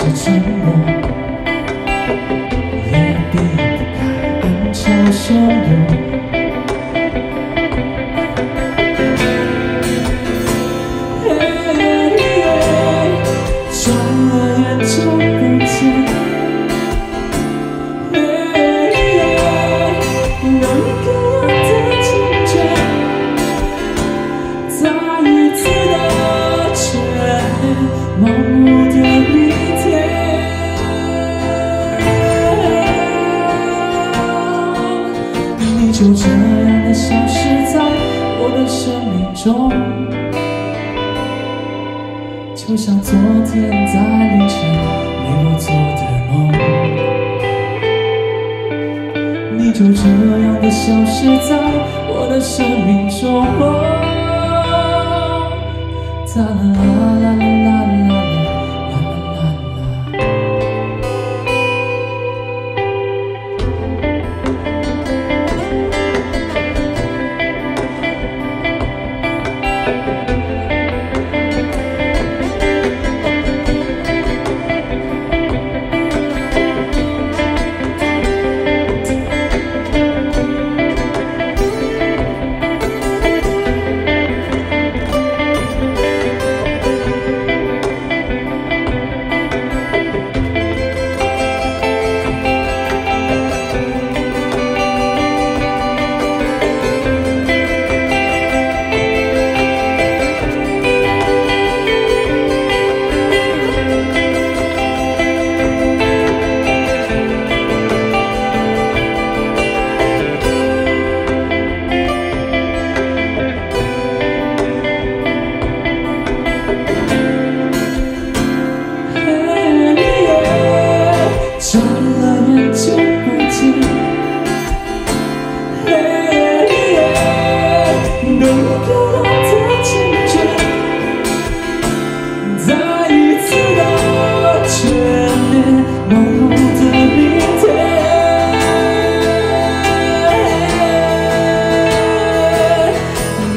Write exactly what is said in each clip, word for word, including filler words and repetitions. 是沉默，也避不开暗潮汹涌。 就这样的消失在我的生命中，就像昨天在凌晨你我做的梦。你就这样的消失在我的生命中，啦啦啦啦啦。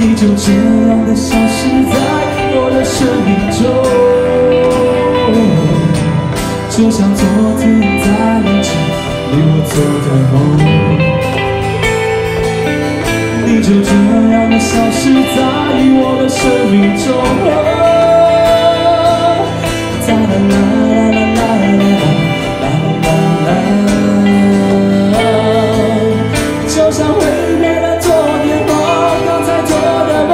就这样的消失在我的生命中，就像昨天在凌晨你我做的梦。你就这样的消失在我的生命中，啦啦啦啦啦啦啦啦啦啦，就像回归了昨天我刚才做的梦。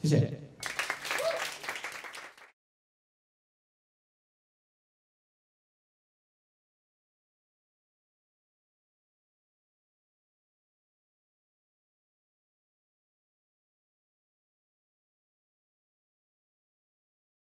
谢谢。